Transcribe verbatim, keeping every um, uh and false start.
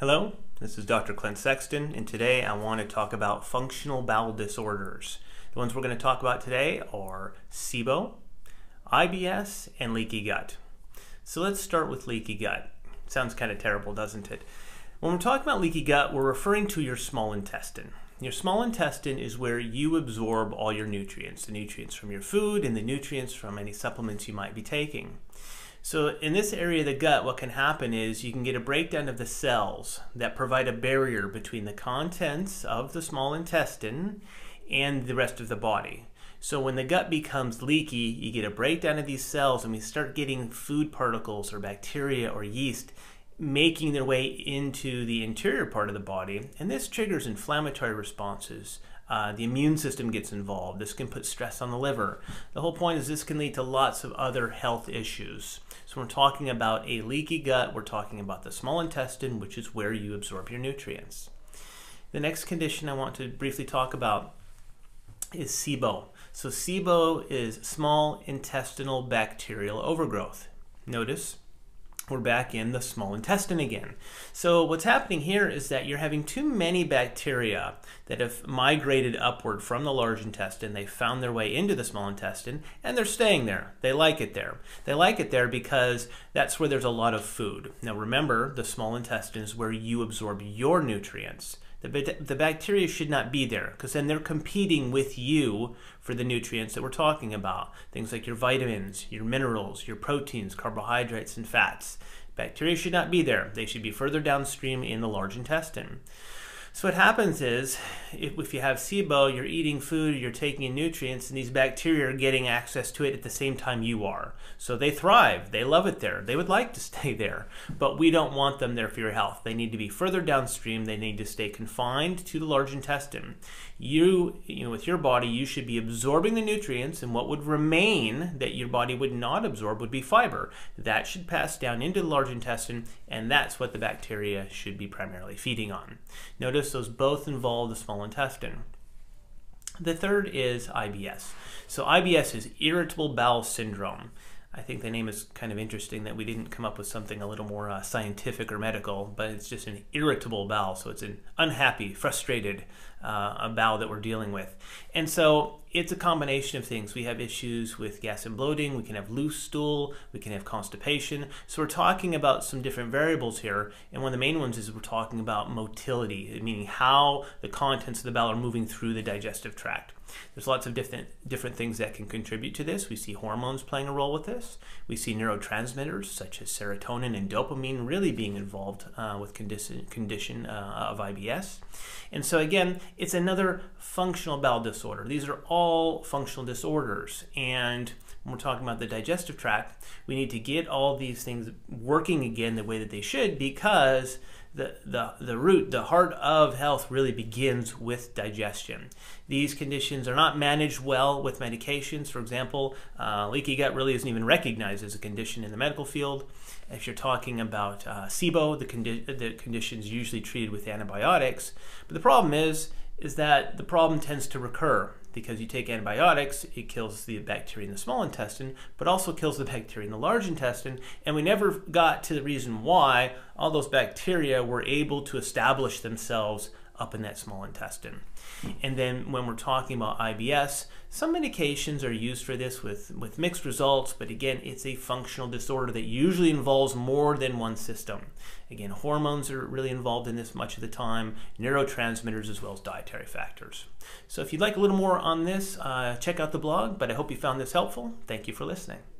Hello, this is Doctor Clint Sexton, and today I want to talk about functional bowel disorders. The ones we're going to talk about today are SIBO, I B S, and leaky gut. So let's start with leaky gut. Sounds kind of terrible, doesn't it? When we're talking about leaky gut, we're referring to your small intestine. Your small intestine is where you absorb all your nutrients, the nutrients from your food and the nutrients from any supplements you might be taking. So in this area of the gut, what can happen is you can get a breakdown of the cells that provide a barrier between the contents of the small intestine and the rest of the body. So when the gut becomes leaky, you get a breakdown of these cells and we start getting food particles or bacteria or yeast making their way into the interior part of the body. And this triggers inflammatory responses. Uh, the immune system gets involved. This can put stress on the liver. The whole point is this can lead to lots of other health issues. So when we're talking about a leaky gut, we're talking about the small intestine, which is where you absorb your nutrients. The next condition I want to briefly talk about is SIBO. So SIBO is small intestinal bacterial overgrowth. Notice we're back in the small intestine again. So what's happening here is that you're having too many bacteria that have migrated upward from the large intestine. They found their way into the small intestine and they're staying there. They like it there. They like it there because that's where there's a lot of food. Now remember, the small intestine is where you absorb your nutrients. The, the bacteria should not be there because then they're competing with you for the nutrients that we're talking about. Things like your vitamins, your minerals, your proteins, carbohydrates, and fats. Bacteria should not be there. They should be further downstream in the large intestine. So what happens is, if, if you have SIBO, you're eating food, you're taking in nutrients, and these bacteria are getting access to it at the same time you are. So they thrive. They love it there. They would like to stay there, but we don't want them there for your health. They need to be further downstream. They need to stay confined to the large intestine. You, you know, with your body, you should be absorbing the nutrients, and what would remain that your body would not absorb would be fiber. That should pass down into the large intestine, and that's what the bacteria should be primarily feeding on. Notice those both involve the small intestine. The third is I B S. So I B S is irritable bowel syndrome. I think the name is kind of interesting that we didn't come up with something a little more uh, scientific or medical, but it's just an irritable bowel. So it's an unhappy, frustrated uh, bowel that we're dealing with. And so it's a combination of things. We have issues with gas and bloating. We can have loose stool. We can have constipation. So we're talking about some different variables here. And one of the main ones is we're talking about motility, meaning how the contents of the bowel are moving through the digestive tract. There's lots of different, different things that can contribute to this. We see hormones playing a role with this. We see neurotransmitters such as serotonin and dopamine really being involved uh, with condition, condition uh, of I B S. And so again, it's another functional bowel disorder. These are all functional disorders. And when we're talking about the digestive tract, we need to get all these things working again the way that they should, because The, the, the root, the heart of health really begins with digestion. These conditions are not managed well with medications. For example, uh, leaky gut really isn't even recognized as a condition in the medical field. If you're talking about uh, SIBO, the, condi the condition is usually treated with antibiotics. But the problem is, is that the problem tends to recur. Because you take antibiotics, it kills the bacteria in the small intestine, but also kills the bacteria in the large intestine. And we never got to the reason why all those bacteria were able to establish themselves up in that small intestine. And then when we're talking about I B S, some medications are used for this with, with mixed results, but again, it's a functional disorder that usually involves more than one system. Again, hormones are really involved in this much of the time, neurotransmitters as well as dietary factors. So if you'd like a little more on this, uh, check out the blog, but I hope you found this helpful. Thank you for listening.